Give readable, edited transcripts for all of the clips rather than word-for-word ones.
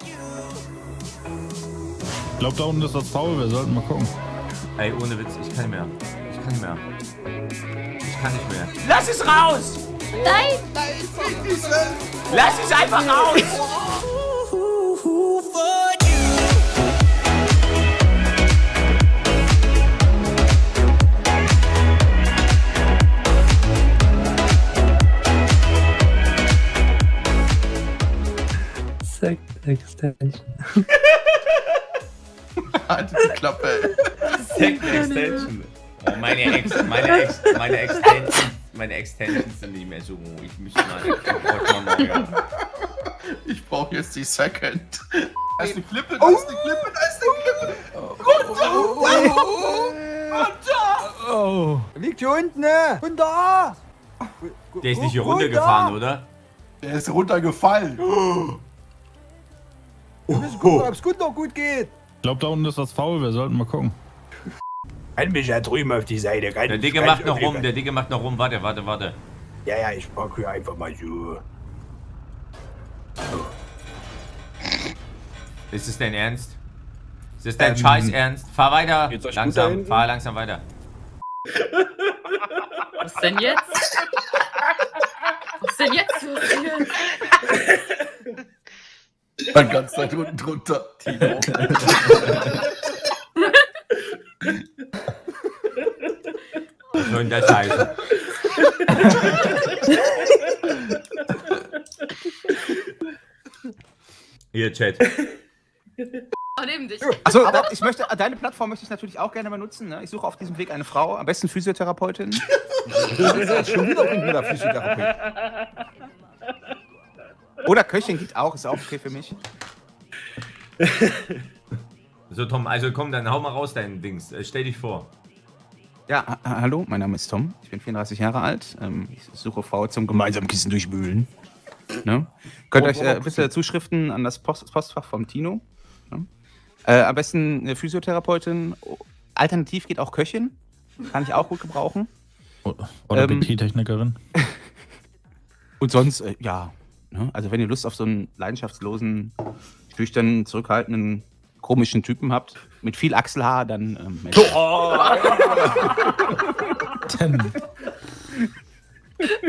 Ich glaube, da unten ist das Foul. Wir sollten mal gucken. Ey, ohne Witz, ich kann nicht mehr. Ich kann nicht mehr. Ich kann nicht mehr. Lass es raus! Nein! Lass es einfach raus! Sex Extension. Haltet die Klappe, ey. Sex Extension. Oh, meine Extensions sind nicht mehr so hoch. Ich muss mal Ich brauche jetzt die Second. Da ist die Klippe, da ist die Klippe, da ist die Klippe. Runter! Oh. Liegt hier unten, ne? Runter! Der ist nicht hier runtergefahren, oder? Der ist runtergefallen. Wir müssen gucken, ob es gut noch gut geht. Ich glaube, da unten ist das Foul. Wir sollten mal gucken. Kann mich ja drüben auf die Seite. Der Dicke macht noch rum, der Dicke macht noch rum. Warte, warte, warte. Ja, ja, ich pack hier einfach mal so. Ist es dein Ernst? Ist es dein Scheiß Ernst? Fahr weiter. Langsam, fahr langsam weiter. Was denn jetzt? Was denn jetzt? Was denn jetzt? Man kann es halt unten drunter. Timo. Was soll denn das heißen? Hier, Chat. Oh, neben dich. Achso, aber ich möchte, deine Plattform möchte ich natürlich auch gerne mal nutzen. Ne? Ich suche auf diesem Weg eine Frau, am besten Physiotherapeutin. Schon wieder bringt mir da Physiotherapeutin. Oder Köchin geht auch, ist auch okay für mich. So, Tom, also komm, dann hau mal raus deinen Dings. Stell dich vor. Ja, hallo, mein Name ist Tom. Ich bin 34 Jahre alt. Ich suche Frau zum gemeinsamen Kissen durchwühlen. Ne? Könnt euch bitte zuschriften an das Postfach vom Tino. Ne? Am besten eine Physiotherapeutin. Alternativ geht auch Köchin. Kann ich auch gut gebrauchen. Oder BT-Technikerin. Und sonst, ja. Also wenn ihr Lust auf so einen leidenschaftslosen, schüchternen, zurückhaltenden, komischen Typen habt, mit viel Achselhaar, dann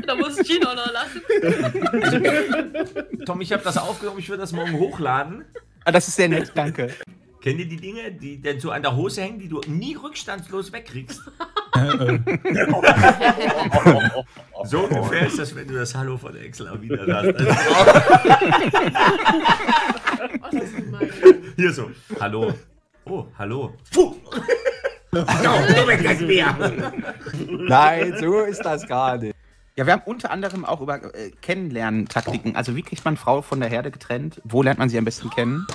Da muss Gino noch lachen. Tom, ich habe das aufgenommen, ich würde das morgen hochladen. Ah, das ist sehr nett, danke. Kennt ihr die Dinge, die denn so an der Hose hängen, die du nie rückstandslos wegkriegst? So ungefähr ist das, wenn du das Hallo von Excel wieder hast. Hier so, hallo. Oh, hallo. Puh. Nein, so ist das gar nicht. Ja, wir haben unter anderem auch über Kennenlernen-Taktiken. Also wie kriegt man Frau von der Herde getrennt? Wo lernt man sie am besten kennen?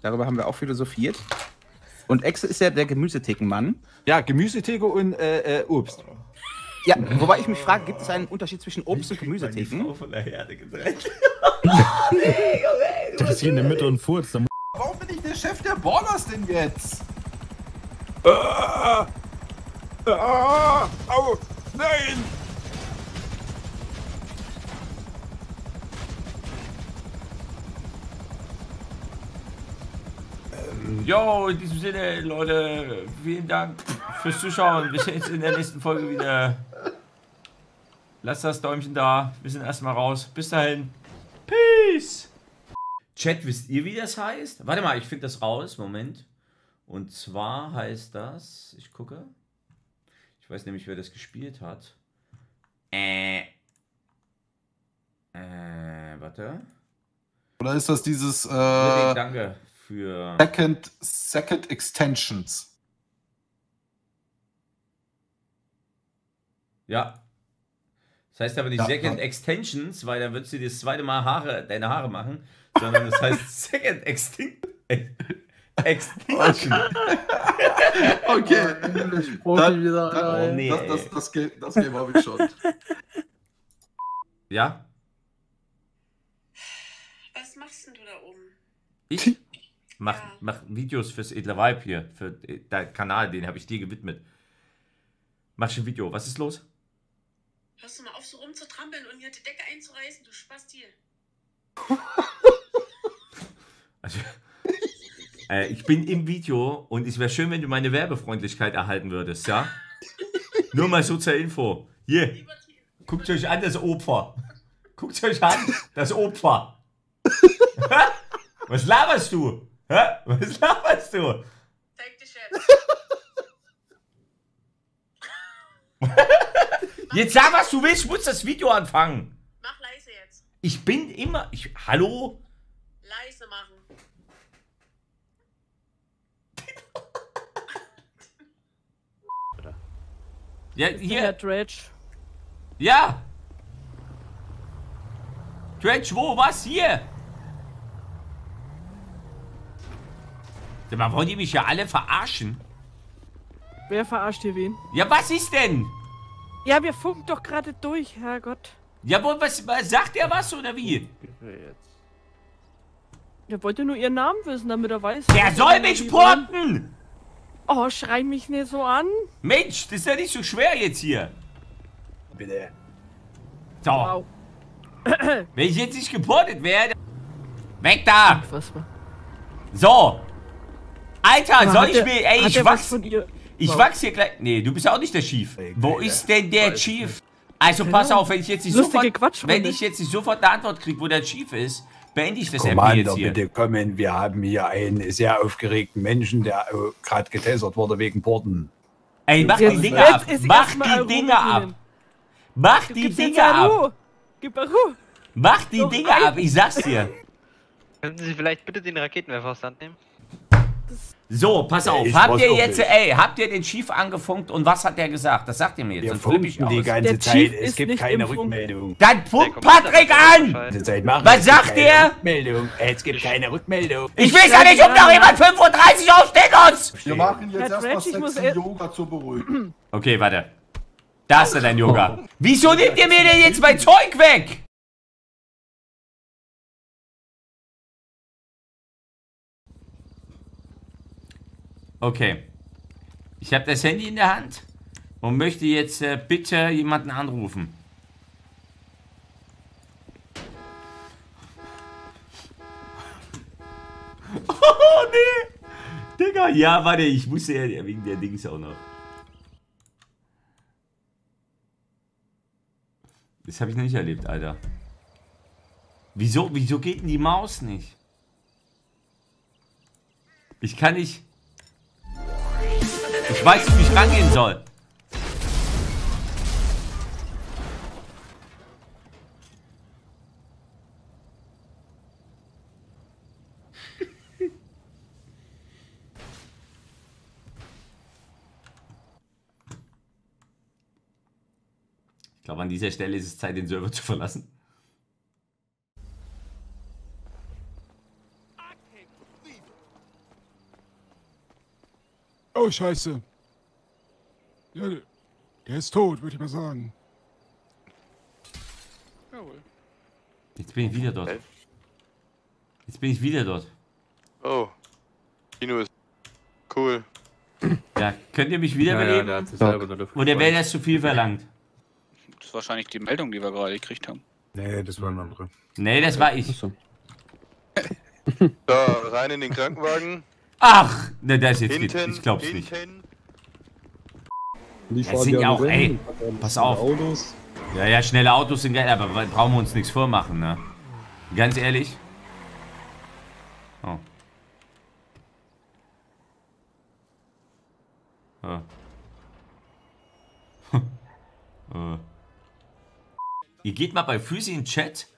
Darüber haben wir auch philosophiert. Und Exe ist ja der Gemüsetheken-Mann. Ja, Gemüsetheke und Obst. Ja, wobei ich mich frage, gibt es einen Unterschied zwischen Obst und Gemüsetheken? Ich bin von der Herde getrennt. Der ist hier in der Mitte und furzt. Warum bin ich der Chef der Ballers denn jetzt? Au! Nein! Jo, in diesem Sinne, Leute, vielen Dank fürs Zuschauen. Wir sehen uns in der nächsten Folge wieder. Lasst das Däumchen da. Wir sind erstmal raus. Bis dahin. Peace. Chat, wisst ihr, wie das heißt? Warte mal, ich finde das raus. Moment. Und zwar heißt das, ich gucke. Ich weiß nämlich, wer das gespielt hat. Warte. Oder ist das dieses, nee, danke. Für Second Extensions. Ja. Das heißt aber nicht ja, Second Extensions, weil dann würdest du dir das zweite Mal deine Haare machen, sondern das heißt Second Extension. Okay. Das Game habe ich schon. Ja? Was machst denn du da oben? Ich? Mach Videos fürs edle Vibe hier, für deinen Kanal, den habe ich dir gewidmet. Mach schon ein Video, was ist los? Hörst du mal auf, so rumzutrampeln und hier die Decke einzureißen, du Spastil. Also, ich bin im Video und es wäre schön, wenn du meine Werbefreundlichkeit erhalten würdest, ja? Nur mal so zur Info. Hier, guckt euch an, das Opfer. Guckt euch an, das Opfer. Was laberst du? Was laberst du? Zeig dich jetzt. Jetzt sag, was du willst, ich muss das Video anfangen. Mach leise jetzt. Ich bin immer... hallo? Leise machen. Ja, hier. Dredge. Ja. Dredge, wo? Was? Hier. Wollen die mich ja alle verarschen? Wer verarscht hier wen? Ja, was ist denn? Ja, wir funken doch gerade durch, Herrgott. Ja, was sagt er was oder wie? Er wollte nur ihren Namen wissen, damit er weiß. Der soll mich porten! Oh, schrei mich nicht so an. Mensch, das ist ja nicht so schwer jetzt hier. Bitte. So. Wow. Wenn ich jetzt nicht geportet werde. Weg da! Unfassbar. So. Alter, soll ich mir... Ey, ich wachs hier gleich... Nee, du bist ja auch nicht der Chief. Wo ist denn der Chief? Also pass auf, wenn ich jetzt nicht sofort eine Antwort kriege, wo der Chief ist, beende ich das MP jetzt hier. Bitte kommen, wir haben hier einen sehr aufgeregten Menschen, der gerade getestet wurde wegen Porten. Ey, mach die Dinger ab! Mach die Dinger ab! Mach die Dinger ab! Gib mal Ruhe! Mach die Dinger ab, ich sag's dir! Könnten Sie vielleicht bitte den Raketenwerfer aus der Hand nehmen? So, pass auf. Ey, habt ihr jetzt, habt ihr den Chief angefunkt und was hat der gesagt? Das sagt ihr mir jetzt. Wir funken die ganze Zeit, es gibt keine Rückmeldung. Dann funkt Patrick an! Was sagt der? Es gibt keine Rückmeldung. Ich weiß ja nicht, ob noch jemand 5:30 Uhr aufsteht uns! Wir machen jetzt erstmal sexy Yoga zur Beruhigung. Okay, warte. Da ist dein Yoga. Wieso nehmt ihr mir denn jetzt mein Zeug weg? Okay, ich habe das Handy in der Hand und möchte jetzt bitte jemanden anrufen. Oh nee, Digga, ja warte, ich musste ja wegen der Dings auch noch. Das habe ich noch nicht erlebt, Alter. Wieso geht denn die Maus nicht? Ich kann nicht... Ich weiß nicht, wie ich rangehen soll. Ich glaube, an dieser Stelle ist es Zeit, den Server zu verlassen. Oh, scheiße. Ja, der ist tot, würde ich mal sagen. Jawohl. Jetzt bin ich wieder dort. Jetzt bin ich wieder dort. Oh. Kino ist cool. Ja, könnt ihr mich wiederbeleben? Ja, oder wäre das zu viel verlangt? Das ist wahrscheinlich die Meldung, die wir gerade gekriegt haben. Nee, das war ein anderer. Nee, das war ich. So, rein in den Krankenwagen. Ach, ne, das ist jetzt hinten, ich glaub's hinten. Nicht. Das sind ja auch, ey, pass auf. Autos. Ja, ja, schnelle Autos sind geil, aber brauchen wir uns nichts vormachen, ne? Ganz ehrlich. Oh. Ihr geht mal bei Füsi in den Chat.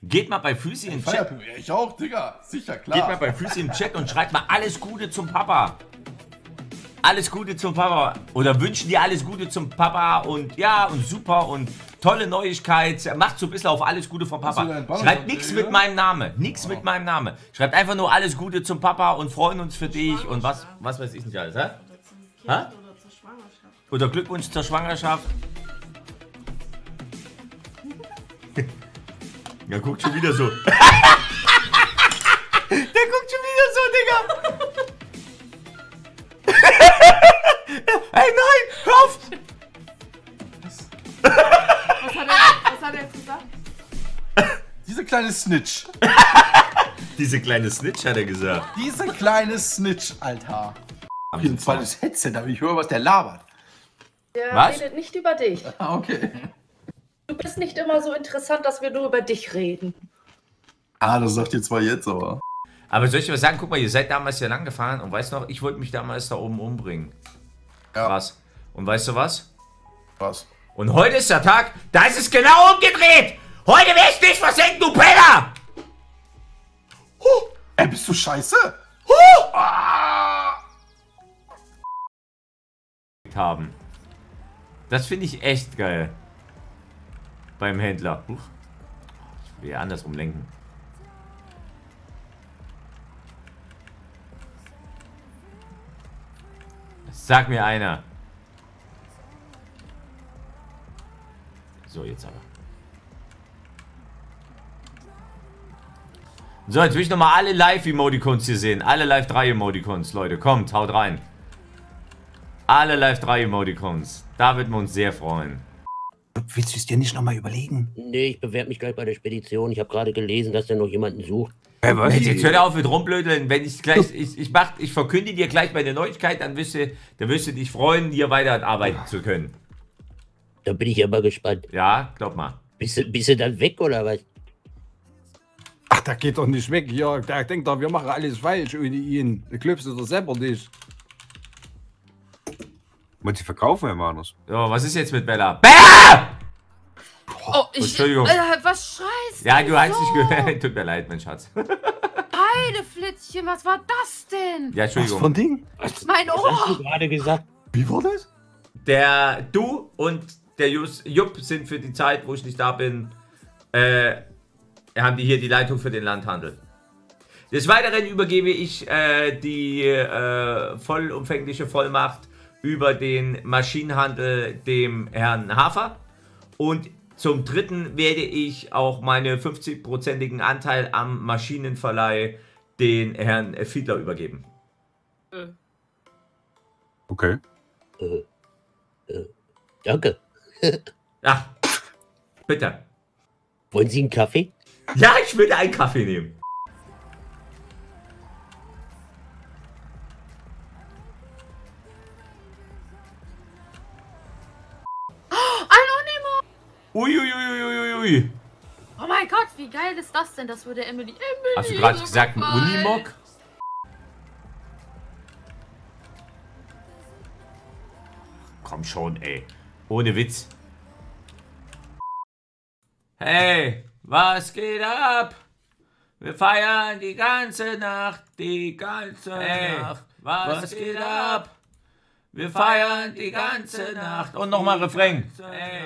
Geht mal bei Füsi in den Chat. Ich auch, Digga. Sicher, klar. Geht mal bei Füsi in den Chat und schreibt mal alles Gute zum Papa. Alles Gute zum Papa. Oder wünschen dir alles Gute zum Papa und ja und super und tolle Neuigkeit. Macht so ein bisschen auf alles Gute vom Papa. Schreibt nichts mit meinem Namen. Nichts mit meinem Namen. Schreibt einfach nur alles Gute zum Papa und freuen uns für dich und was weiß ich nicht alles, hä? Oder zur Schwangerschaft. Oder Glückwunsch zur Schwangerschaft. Ja, guckt schon wieder so. Der guckt schon wieder so, Digga. Ey, nein, hör auf! Was hat er jetzt gesagt? Diese kleine Snitch. Diese kleine Snitch, hat er gesagt. Diese kleine Snitch, Alter. Auf jeden Fall das Headset, aber ich höre, was der labert. Der redet nicht über dich. Ah, okay. Du bist nicht immer so interessant, dass wir nur über dich reden. Ah, das sagt ihr zwar jetzt, aber... Aber soll ich was sagen? Guck mal, ihr seid damals hier lang gefahren und weißt noch, ich wollte mich damals da oben umbringen. Ja. Krass. Und weißt du was? Was? Und heute ist der Tag, da ist es genau umgedreht! Heute will ich dich versenken, du Penner! Huh. Ey, bist du scheiße? Huh. Ah. Haben. Das finde ich echt geil. Beim Händler. Huch. Ich will ja andersrum lenken. Sag mir einer. So, jetzt aber. So, jetzt will ich nochmal alle Live-Emoticons hier sehen. Alle Live-3-Emoticons, Leute. Kommt, haut rein. Alle Live-3-Emoticons. Da würden wir uns sehr freuen. Willst du es dir nicht nochmal überlegen? Nee, ich bewerbe mich gleich bei der Spedition. Ich habe gerade gelesen, dass da noch jemanden sucht. Hey, was? Jetzt hör auf mit rumblödeln. Wenn ich gleich, ich verkünde dir gleich meine Neuigkeit, dann wirst du dich freuen, hier weiterarbeiten zu können. Da bin ich aber gespannt. Ja, glaub mal. Bist du dann weg oder was? Ach, da geht doch nicht weg, Jörg. Da denkt doch, wir machen alles falsch ohne ihn. Du klüpfst doch selber nicht. Und sie verkaufen, Herr Manus. So, was ist jetzt mit Bella? Bella! Oh, Entschuldigung. Was schreist du? Ja, du hast nicht gehört. Tut mir leid, mein Schatz. Heideflitzchen, was war das denn? Ja, Entschuldigung. Was für ein Ding? Mein Ohr. Was hast du gerade gesagt? Wie war das? Du und der Jupp sind für die Zeit, wo ich nicht da bin, haben die hier die Leitung für den Landhandel. Des Weiteren übergebe ich die vollumfängliche Vollmacht über den Maschinenhandel dem Herrn Hafer. Und zum Dritten werde ich auch meinen 50-prozentigen Anteil am Maschinenverleih den Herrn Fiedler übergeben. Okay. Danke. Ja, bitte. Wollen Sie einen Kaffee? Ja, ich würde einen Kaffee nehmen. Uiuiuiuiui. Oh mein Gott, wie geil ist das denn? Das würde Emily. Hast du gerade gesagt, ein Unimog? Komm schon, ey. Ohne Witz. Hey, was geht ab? Wir feiern die ganze Nacht, die ganze Nacht. Was geht ab? Wir feiern die ganze Nacht. Und nochmal Refrain.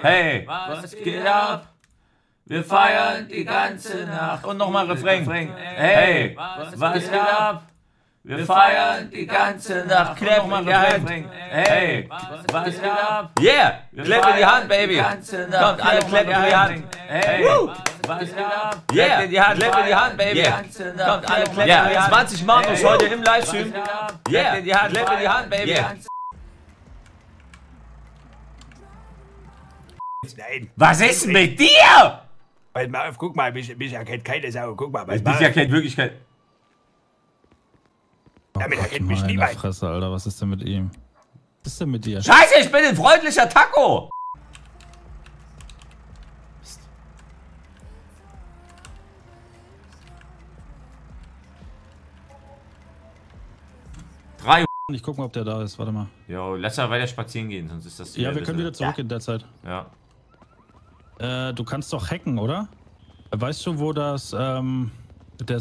Hey, was geht ab? Wir feiern die ganze Nacht. Und nochmal Refrain. Hey, was geht ab? Wir feiern die ganze Nacht. Klapp mal die Hand. Hey, was geht ab? Yeah, klapp die Hand, Baby. Kommt, alle klappen die Hand. Hey, was geht ab? Yeah, klapp die Hand, Baby. Kommt, alle klappen die Hand. 20 Markus heute im Livestream. Yeah, klapp die Hand, Baby. Nein. Was ist mit dir? Warte mal auf, guck mal, mich erkennt keine Sau. Guck mal, mich erkennt wirklich kein... Damit erkennt mich niemand. Fresse, Alter, was ist denn mit ihm? Was ist denn mit dir? Scheiße, ich bin ein freundlicher Taco! Mist. Drei. Ich guck mal, ob der da ist. Warte mal. Jo, lass mal weiter spazieren gehen, sonst ist das... Ja, wir können wieder zurück in der Zeit. Ja. Du kannst doch hacken, oder? Weißt du, wo das der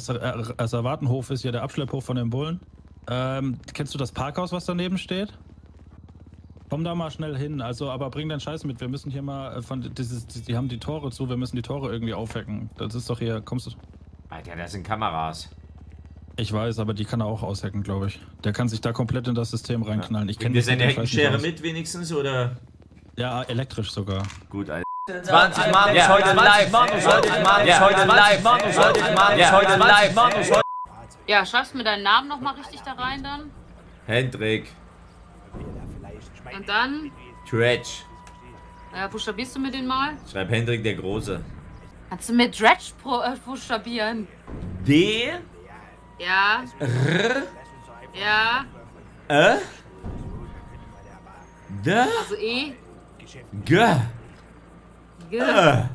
Savatenhof ist, ja, der Abschlepphof von den Bullen? Kennst du das Parkhaus, was daneben steht? Komm da mal schnell hin, also, aber bring deinen Scheiß mit. Wir müssen hier mal von dieses, die haben die Tore zu, wir müssen die Tore irgendwie aufhacken. Das ist doch hier, kommst du... Alter, das sind Kameras. Ich weiß, aber die kann er auch aushacken, glaube ich. Der kann sich da komplett in das System reinknallen. Ja. Ich kenne seine Heckenschere mit wenigstens, oder? Ja, elektrisch sogar. Gut, Alter. 20 Mann ist heute live. Ja, schreibst du mir deinen Namen nochmal richtig da rein dann? Hendrik. Und dann? Dredge. Ja, buchstabierst du mir den mal? Schreib Hendrik der Große. Kannst du mir Dredge buchstabieren? D Ja. R. Ja. D. Also E. G. G. Ja.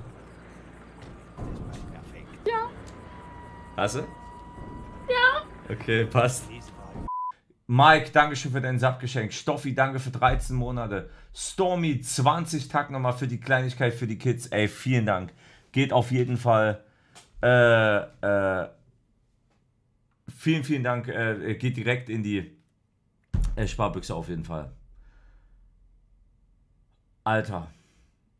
Hast du? Ja. Okay, passt. Mike, dankeschön für dein Subgeschenk. Stoffi, danke für 13 Monate. Stormy, 20 Tacken nochmal für die Kleinigkeit für die Kids. Ey, vielen Dank. Geht auf jeden Fall. Vielen, vielen Dank. Geht direkt in die Sparbüchse auf jeden Fall. Alter.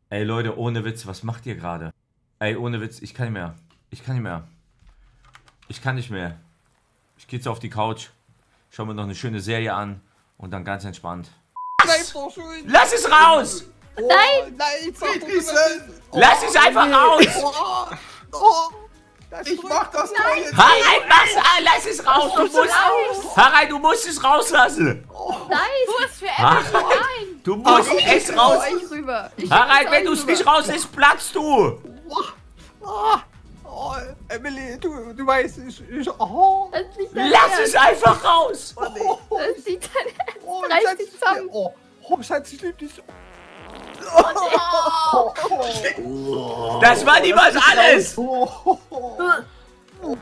Ey, Leute, ohne Witz, was macht ihr gerade? Ey, ohne Witz, ich kann nicht mehr. Ich kann nicht mehr. Ich kann nicht mehr. Ich gehe jetzt auf die Couch, schau mir noch eine schöne Serie an und dann ganz entspannt. Lass es raus! Oh, nein! Lass es einfach raus! Ich mach das nicht! Harald, lass es raus! Harald, du musst es rauslassen! Nein! Du musst für etwas rein! Du musst es raus! Harald, wenn du es nicht rauslässt, platzt du! Oh, Emily, du weißt, ich... Oh. Lass es einfach raus! Oh, nee. Das sieht dann reißt dich zusammen. Oh, Schatz, ich lieb dich. Oh. Das war niemals alles! Oh, nein.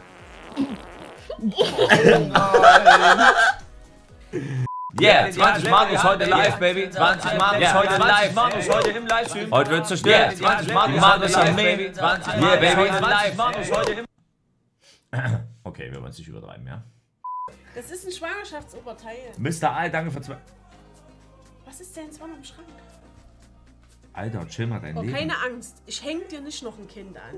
Yeah, 20 Markus heute live, baby. 20 Markus heute live. 20 Markus heute im Livestream. Heute wird's zerstört. 20 Markus am Baby. 20 Markus heute im... Okay, wir wollen es nicht übertreiben, ja? Das ist ein Schwangerschaftsoberteil. Mr. Al, danke für zwei... Was ist denn jetzt vorne im Schrank? Alter, chill mal dein Leben. Oh, keine Angst. Ich häng dir nicht noch ein Kind an.